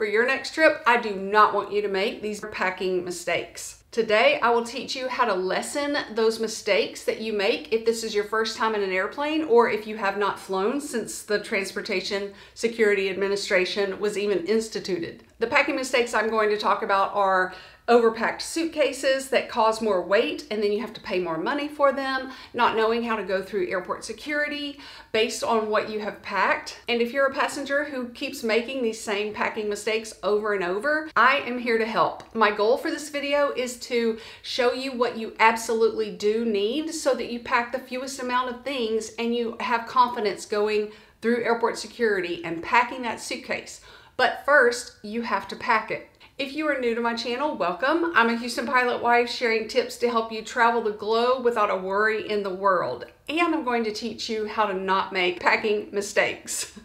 For your next trip, I do not want you to make these packing mistakes. Today, I will teach you how to lessen those mistakes that you make if this is your first time in an airplane or if you have not flown since the Transportation Security Administration was even instituted. The packing mistakes I'm going to talk about are overpacked suitcases that cause more weight and then you have to pay more money for them, not knowing how to go through airport security based on what you have packed. And if you're a passenger who keeps making these same packing mistakes over and over, I am here to help. My goal for this video is to show you what you absolutely do need so that you pack the fewest amount of things and you have confidence going through airport security and packing that suitcase. But first, you have to pack it. If you are new to my channel, welcome. I'm a Houston pilot wife sharing tips to help you travel the globe without a worry in the world. And I'm going to teach you how to not make packing mistakes.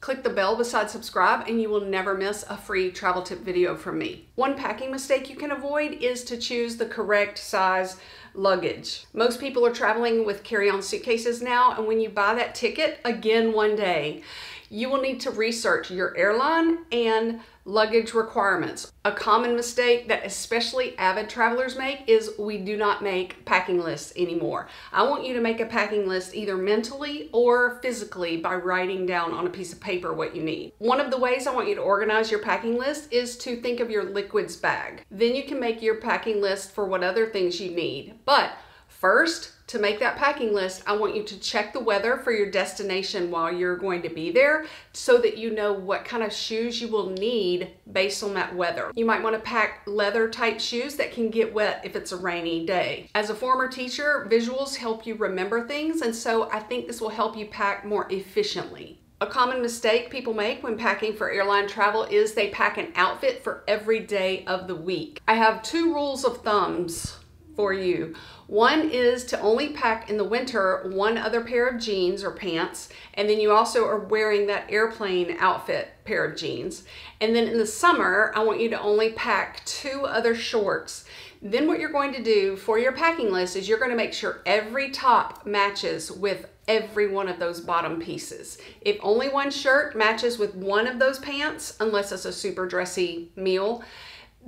Click the bell beside subscribe and you will never miss a free travel tip video from me. One packing mistake you can avoid is to choose the correct size luggage. Most people are traveling with carry-on suitcases now, and when you buy that ticket again one day, you will need to research your airline and luggage requirements. A common mistake that especially avid travelers make is we do not make packing lists anymore. I want you to make a packing list either mentally or physically by writing down on a piece of paper what you need. One of the ways I want you to organize your packing list is to think of your liquids bag. Then you can make your packing list for what other things you need. But first, to make that packing list, I want you to check the weather for your destination while you're going to be there so that you know what kind of shoes you will need based on that weather. You might want to pack leather type shoes that can get wet if it's a rainy day. As a former teacher, visuals help you remember things, and so I think this will help you pack more efficiently. A common mistake people make when packing for airline travel is they pack an outfit for every day of the week. I have two rules of thumbs for you. One is to only pack in the winter one other pair of jeans or pants, and then you also are wearing that airplane outfit pair of jeans. And then in the summer, I want you to only pack two other shorts. Then what you're going to do for your packing list is you're going to make sure every top matches with every one of those bottom pieces. If only one shirt matches with one of those pants, unless it's a super dressy meal,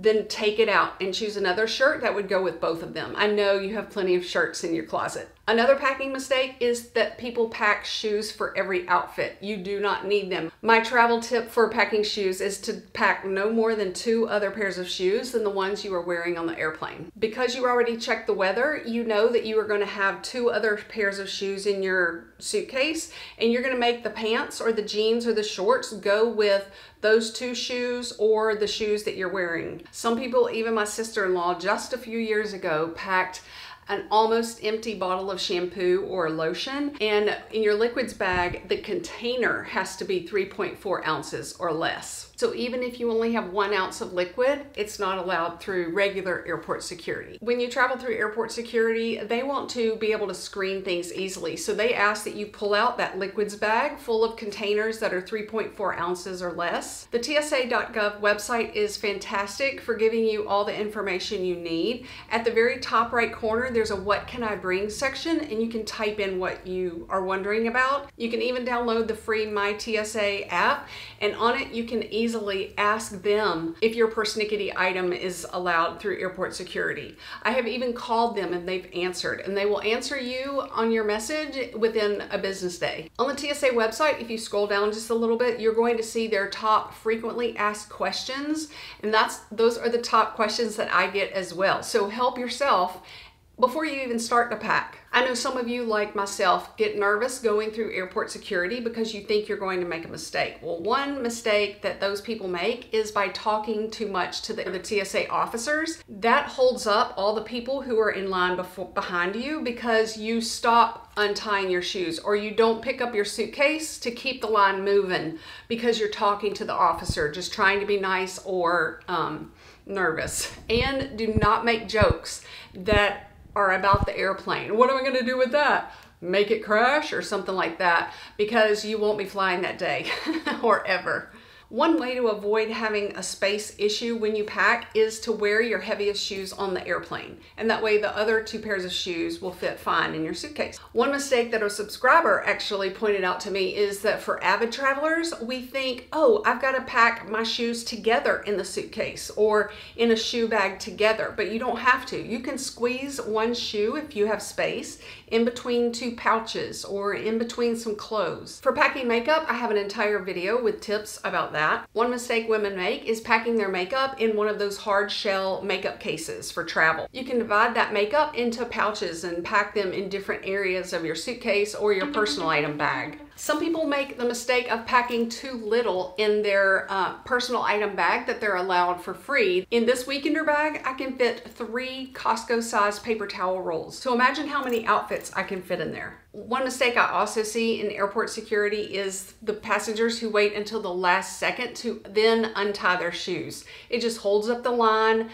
then take it out and choose another shirt that would go with both of them. I know you have plenty of shirts in your closet. Another packing mistake is that people pack shoes for every outfit. You do not need them. My travel tip for packing shoes is to pack no more than two other pairs of shoes than the ones you are wearing on the airplane. Because you already checked the weather, you know that you are going to have two other pairs of shoes in your suitcase, and you're going to make the pants or the jeans or the shorts go with those two shoes or the shoes that you're wearing. Some people, even my sister-in-law, just a few years ago packed an almost empty bottle of shampoo or lotion, and in your liquids bag, the container has to be 3.4 ounces or less. So even if you only have 1 ounce of liquid, it's not allowed through regular airport security. When you travel through airport security, they want to be able to screen things easily. So they ask that you pull out that liquids bag full of containers that are 3.4 ounces or less. The TSA.gov website is fantastic for giving you all the information you need. At the very top right corner, there's a what can I bring section, and you can type in what you are wondering about. You can even download the free My TSA app, and on it you can easily ask them if your persnickety item is allowed through airport security. I have even called them and they've answered, and they will answer you on your message within a business day. On the TSA website, if you scroll down just a little bit, you're going to see their top frequently asked questions, and those are the top questions that I get as well. So help yourself before you even start to pack. I know some of you, like myself, get nervous going through airport security because you think you're going to make a mistake. Well, one mistake that those people make is by talking too much to the TSA officers. That holds up all the people who are in line behind you because you stop untying your shoes, or you don't pick up your suitcase to keep the line moving because you're talking to the officer, just trying to be nice or nervous. And do not make jokes that are about the airplane. What am I going to do with that? Make it crash or something like that, because you won't be flying that day or ever. One way to avoid having a space issue when you pack is to wear your heaviest shoes on the airplane, and that way the other two pairs of shoes will fit fine in your suitcase. One mistake that a subscriber actually pointed out to me is that for avid travelers, we think, oh, I've got to pack my shoes together in the suitcase or in a shoe bag together, but you don't have to. You can squeeze one shoe if you have space in between two pouches or in between some clothes. For packing makeup, I have an entire video with tips about that. One mistake women make is packing their makeup in one of those hard shell makeup cases for travel. You can divide that makeup into pouches and pack them in different areas of your suitcase or your personal item bag. Some people make the mistake of packing too little in their personal item bag that they're allowed for free. In this weekender bag, I can fit 3 Costco-sized paper towel rolls. So imagine how many outfits I can fit in there. One mistake I also see in airport security is the passengers who wait until the last second to then untie their shoes. It just holds up the line.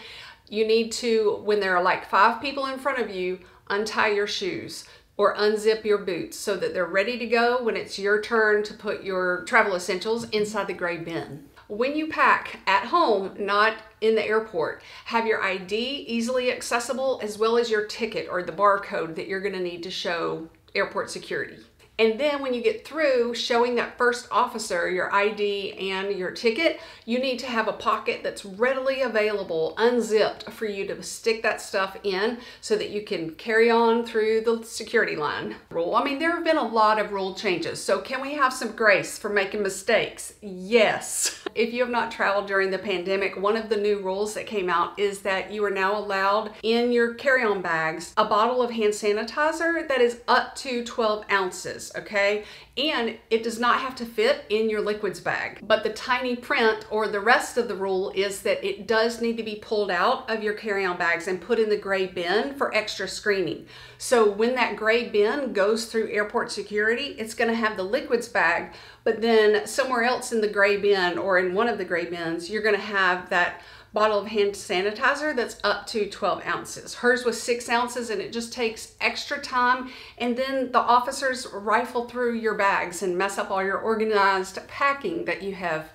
You need to, when there are like 5 people in front of you, untie your shoes or unzip your boots so that they're ready to go when it's your turn to put your travel essentials inside the gray bin. When you pack at home, not in the airport, have your ID easily accessible as well as your ticket or the barcode that you're gonna need to show airport security. And then when you get through showing that first officer your ID and your ticket, you need to have a pocket that's readily available, unzipped, for you to stick that stuff in so that you can carry on through the security line. I mean, there have been a lot of rule changes, so can we have some grace for making mistakes? Yes. If you have not traveled during the pandemic, one of the new rules that came out is that you are now allowed in your carry-on bags a bottle of hand sanitizer that is up to 12 ounces. Okay, and it does not have to fit in your liquids bag. But the tiny print or the rest of the rule is that it does need to be pulled out of your carry-on bags and put in the gray bin for extra screening. So when that gray bin goes through airport security, it's going to have the liquids bag, but then somewhere else in the gray bin or in one of the gray bins, you're going to have that bottle of hand sanitizer that's up to 12 ounces. Hers was 6 ounces, and it just takes extra time. And then the officers rifle through your bags and mess up all your organized packing that you have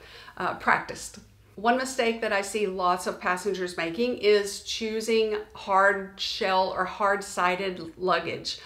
practiced. One mistake that I see lots of passengers making is choosing hard shell or hard-sided luggage.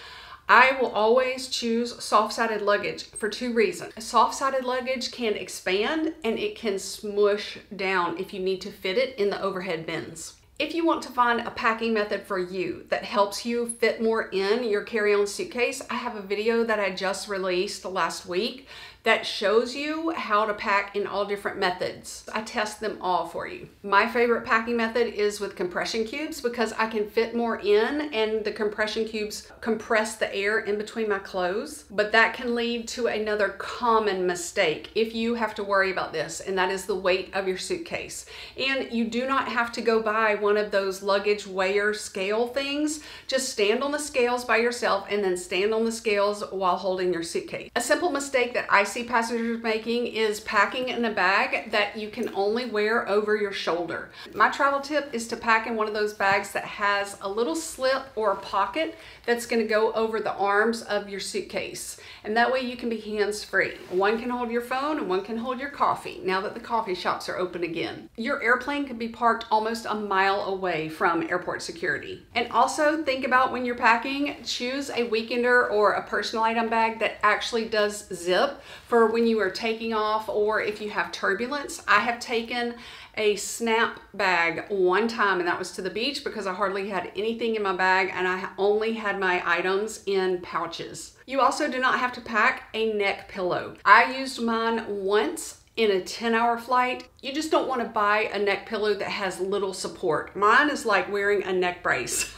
I will always choose soft-sided luggage for 2 reasons. Soft-sided luggage can expand and it can smush down if you need to fit it in the overhead bins. If you want to find a packing method for you that helps you fit more in your carry-on suitcase, I have a video that I just released last week that shows you how to pack in all different methods. I test them all for you. My favorite packing method is with compression cubes because I can fit more in, and the compression cubes compress the air in between my clothes. But that can lead to another common mistake if you have to worry about this, and that is the weight of your suitcase. And you do not have to go buy one of those luggage weigher scale things. Just stand on the scales by yourself and then stand on the scales while holding your suitcase. A simple mistake that I see passengers making is packing in a bag that you can only wear over your shoulder. My travel tip is to pack in one of those bags that has a little slip or a pocket that's going to go over the arms of your suitcase, and that way you can be hands-free. One can hold your phone and one can hold your coffee now that the coffee shops are open again. Your airplane could be parked almost a mile away from airport security. And also think about when you're packing, choose a weekender or a personal item bag that actually does zip for when you are taking off or if you have turbulence. I have taken a snap bag one time, and that was to the beach because I hardly had anything in my bag and I only had my items in pouches. You also do not have to pack a neck pillow. I used mine once in a 10-hour flight. You just don't want to buy a neck pillow that has little support. Mine is like wearing a neck brace.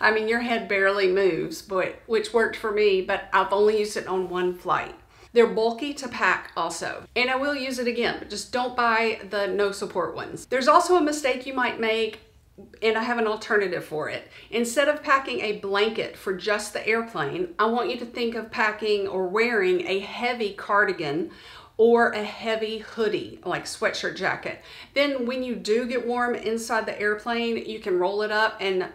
I mean, your head barely moves, but which worked for me, but I've only used it on one flight. They're bulky to pack also, and I will use it again, but just don't buy the no support ones. There's also a mistake you might make, and I have an alternative for it. Instead of packing a blanket for just the airplane, I want you to think of packing or wearing a heavy cardigan or a heavy hoodie, like sweatshirt jacket. Then when you do get warm inside the airplane, you can roll it up and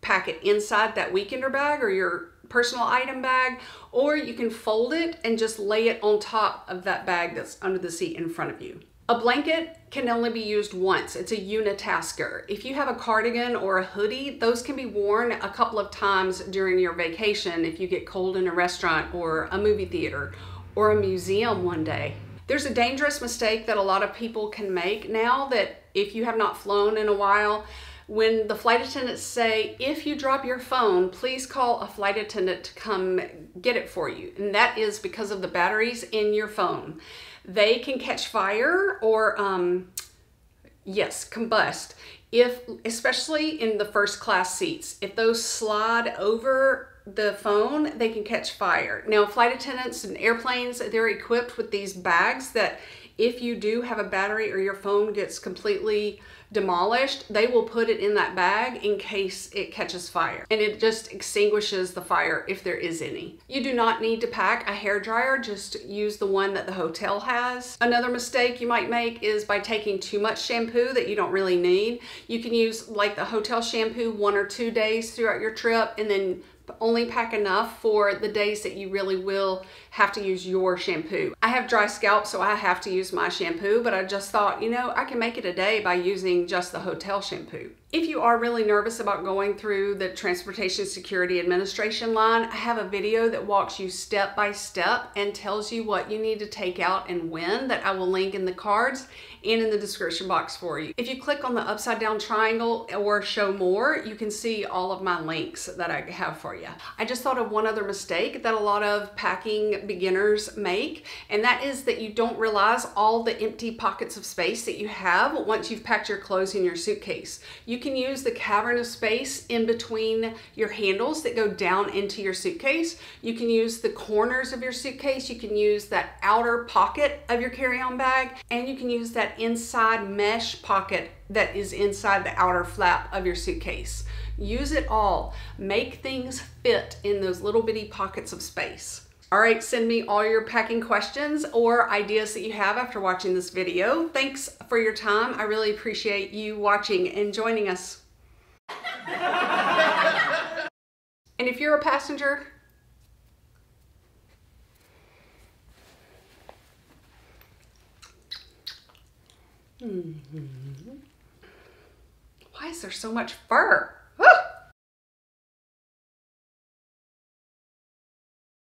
pack it inside that weekender bag or your personal item bag, or you can fold it and just lay it on top of that bag that's under the seat in front of you. A blanket can only be used once. It's a unitasker. If you have a cardigan or a hoodie, those can be worn a couple of times during your vacation if you get cold in a restaurant or a movie theater or a museum one day. There's a dangerous mistake that a lot of people can make now that if you have not flown in a while, when the flight attendants say, if you drop your phone, please call a flight attendant to come get it for you. And that is because of the batteries in your phone. They can catch fire or, yes, combust, especially in the first class seats. If those slide over the phone, they can catch fire. Now, flight attendants and airplanes, they're equipped with these bags that if you do have a battery or your phone gets completely demolished, they will put it in that bag in case it catches fire, and it just extinguishes the fire if there is any. You do not need to pack a hairdryer, just use the one that the hotel has. Another mistake you might make is by taking too much shampoo that you don't really need. You can use like the hotel shampoo 1 or 2 days throughout your trip and then only pack enough for the days that you really will have to use your shampoo. I have dry scalp, so I have to use my shampoo, but I just thought, you know, I can make it a day by using just the hotel shampoo. If you are really nervous about going through the Transportation Security Administration line, I have a video that walks you step by step and tells you what you need to take out and when, that I will link in the cards and in the description box for you. If you click on the upside down triangle or show more, you can see all of my links that I have for you. I just thought of one other mistake that a lot of packing beginners make, and that is that you don't realize all the empty pockets of space that you have once you've packed your clothes in your suitcase. You can use the cavern of space in between your handles that go down into your suitcase. You can use the corners of your suitcase. You can use that outer pocket of your carry-on bag, and you can use that inside mesh pocket that is inside the outer flap of your suitcase. Use it all. Make things fit in those little bitty pockets of space. All right, send me all your packing questions or ideas that you have after watching this video. Thanks for your time. I really appreciate you watching and joining us. And if you're a passenger, why is there so much fur?